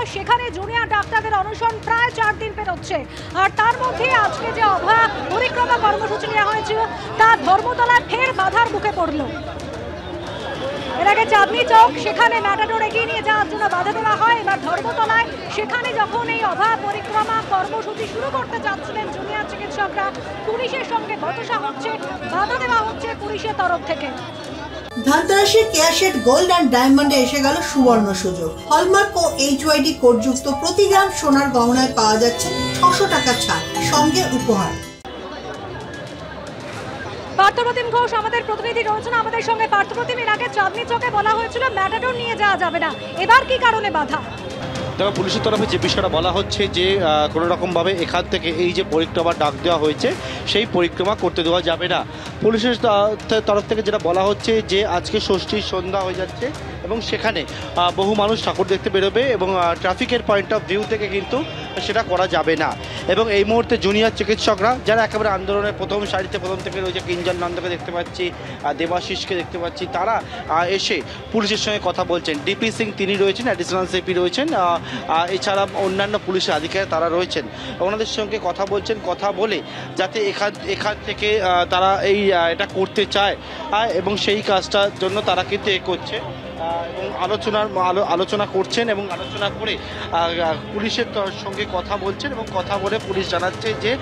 Chandni Chowk Matador एगिয়ে নিয়ে যাওয়ার জন্য বাধা দেওয়া হয়। এবার ধর্মতলায় সেখানে যখন এই অভা পরিক্রমা কর্মসূচি শুরু করতে যাচ্ছিলেন জুনিয়র চিকিৎসকরা পুলিশের সঙ্গে ঘটনা হচ্ছে, বাধা দেওয়া হচ্ছে পুলিশের তরফ থেকে। धनतेरसের ক্যাশেড গোল্ড এন্ড ডায়মন্ডে এসে গেল সুবর্ণ সুযোগ। হলমার্ক ও এইচওয়াইডি কোডযুক্ত প্রতি গ্রাম সোনার গহনায় পাওয়া যাচ্ছে 600 টাকা ছাড় সঙ্গে উপহার। পার্থপ্রতিম ঘোষ আমাদের প্রতিনিধি রয়েছেন আমাদের সঙ্গে। পার্থপ্রতিম, এর আগে চাঁদনী চকে বলা হয়েছিল ম্যাটাডোর নিয়ে যাওয়া যাবে না, এবার কি কারণে বাধা? তবে পুলিশের তরফে যে বিষয়টা বলা হচ্ছে যে কোনো রকমভাবে এখান থেকে এই যে পরিক্রমা ডাক দেওয়া হয়েছে সেই পরিক্রমা করতে দেওয়া যাবে না। পুলিশের তরফ থেকে যেটা বলা হচ্ছে যে আজকে ষষ্ঠীর সন্ধ্যা হয়ে যাচ্ছে এবং সেখানে বহু মানুষ ঠাকুর দেখতে বেরোবে এবং ট্রাফিকের পয়েন্ট অফ ভিউ থেকে কিন্তু সেটা করা যাবে না। এবং এই মুহূর্তে জুনিয়র চিকিৎসকরা যারা একেবারে আন্দোলনের প্রথম সারিতে প্রথম থেকে রয়েছে, কিঞ্জল নন্দকে দেখতে পাচ্ছি, দেবাশিসকে দেখতে পাচ্ছি, তারা এসে পুলিশের সঙ্গে কথা বলছেন। ডিপি সিং তিনি রয়েছেন, অ্যাডিশনাল সিপি রয়েছেন, এছাড়া অন্যান্য পুলিশের আধিকারিক তারা রয়েছেন, ওনাদের সঙ্গে কথা বলছেন। কথা বলে যাতে এখান থেকে তারা এটা করতে চায় এবং সেই কাজটার জন্য তারা কিন্তু করছে এবং আলোচনা করছেন এবং আলোচনা করে পুলিশের সঙ্গে কথা বলছেন এবং কথা বলে পুলিশ জানাচ্ছে যে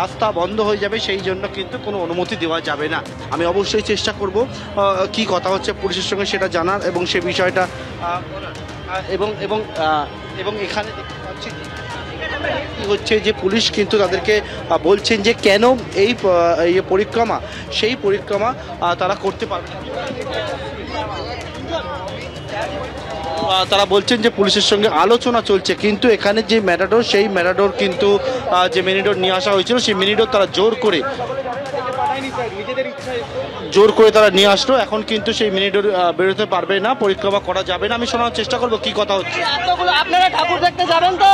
রাস্তা বন্ধ হয়ে যাবে, সেই জন্য কিন্তু কোনো অনুমতি দেওয়া যাবে না। আমি অবশ্যই চেষ্টা করব কি কথা হচ্ছে পুলিশের সঙ্গে সেটা জানার এবং সে বিষয়টা এবং এবং এবং এখানে দেখতে পাচ্ছি হচ্ছে যে পুলিশ কিন্তু তাদেরকে বলছেন যে কেন এই পরিক্রমা সেই পরিক্রমা তারা করতে পারবে না। তারা বলছেন যে পুলিশের সঙ্গে আলোচনা চলছে, কিন্তু এখানে যে ম্যাটাডোর সেই ম্যাটাডোর কিন্তু যে মিনিডোর নিয়ে আসা হয়েছিল সেই মিনিডোর তারা জোর করে তারা নিয়ে আসলো। এখন কিন্তু সেই মিনিডোর বেরোতে পারবে না, পরিক্রমা করা যাবে না। আমি শোনার চেষ্টা করবো কি কথা হচ্ছে। আপনারা ঠাকুর দেখতে যাবেন তো?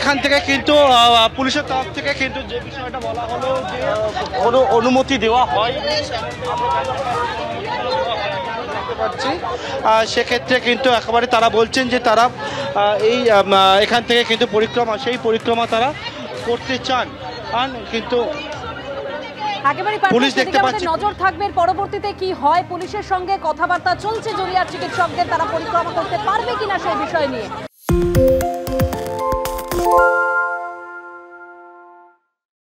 এখান থেকে কিন্তু পুলিশের তরফ থেকে কিন্তু যে বিষয়টা বলা হলো যে কোনো অনুমতি দেওয়া হয় পাচ্ছি, সেক্ষেত্রে কিন্তু একেবারে তারা বলছেন যে তারা এখান থেকে কিন্তু পরিক্রমা সেই পরিক্রমা তারা করতে চান, কিন্তু পুলিশ দেখতে পাচ্ছি নজর থাকবে পরবর্তীতে কি হয়। পুলিশের সঙ্গে কথাবার্তা চলছে, জুনিয়র চিকিৎসকদের তারা পরিক্রমা করতে পারবে কিনা সেই বিষয় নিয়ে।